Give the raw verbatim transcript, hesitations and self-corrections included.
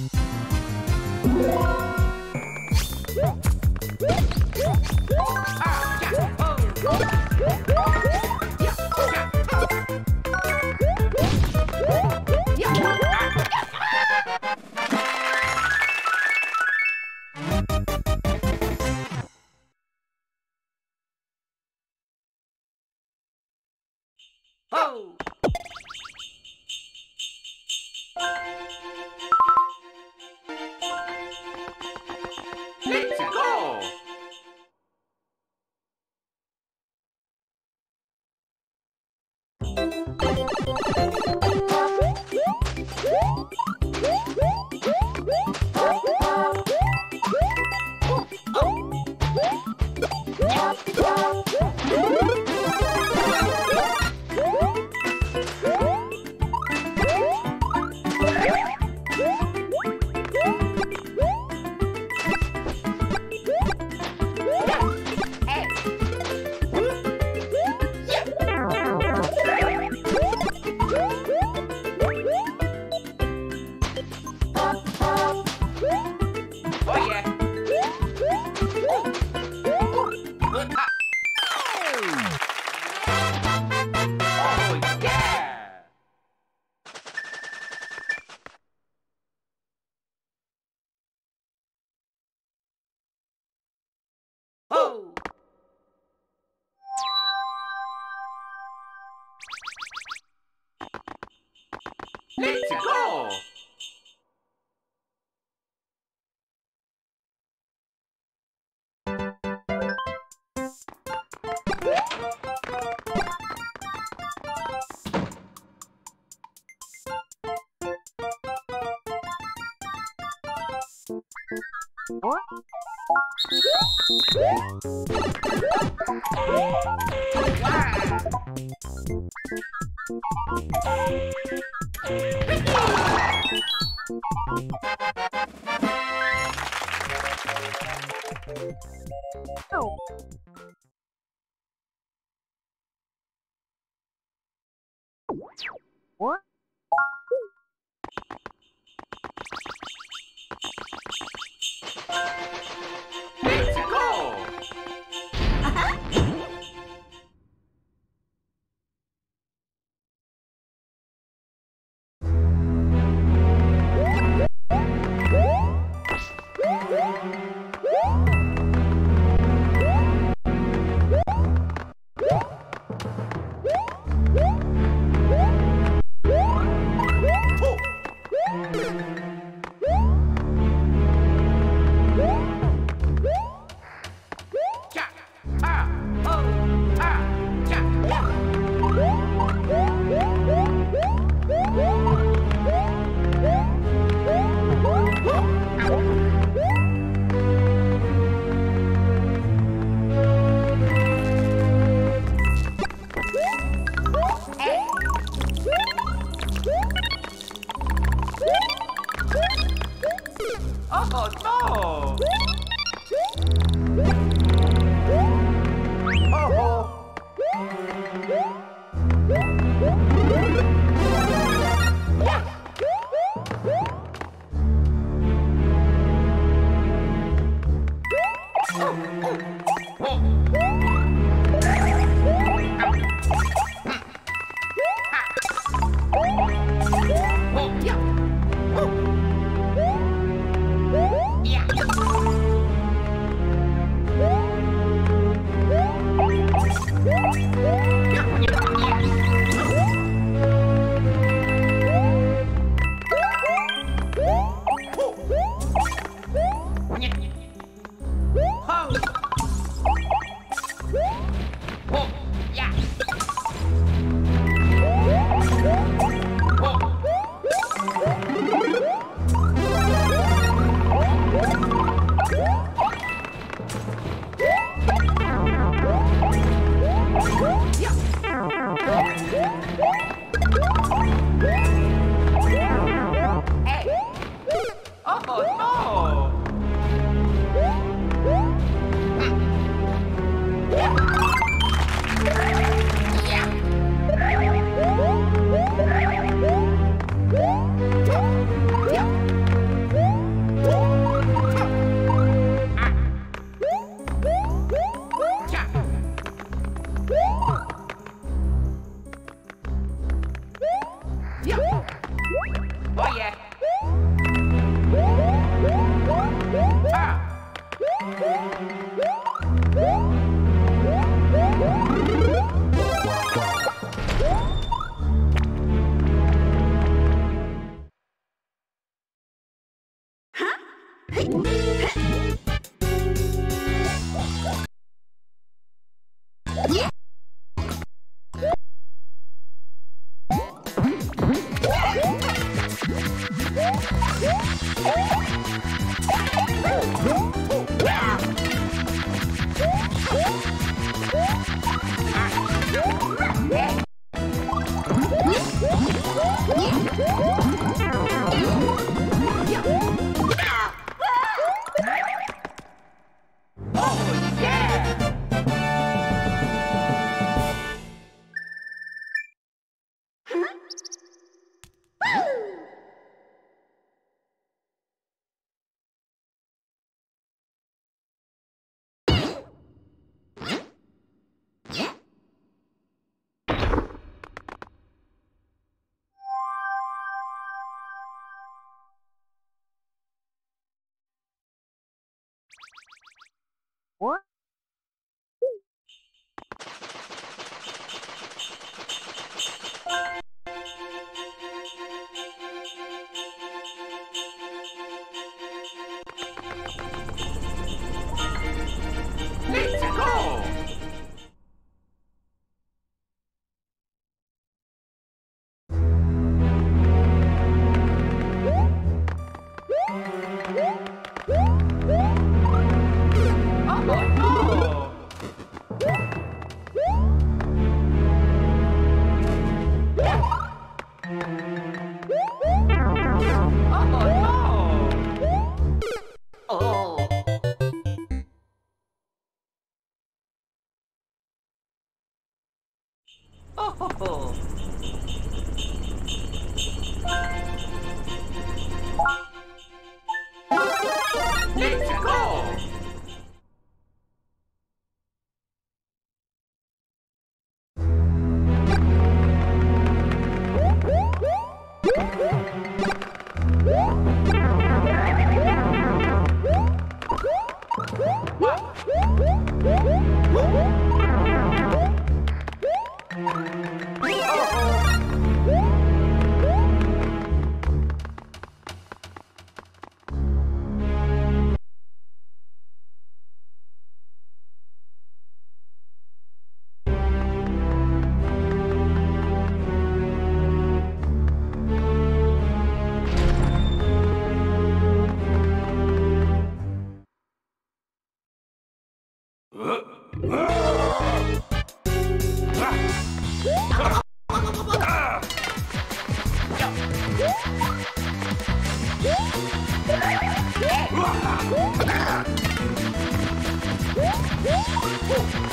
Oh, no! What? Whoa!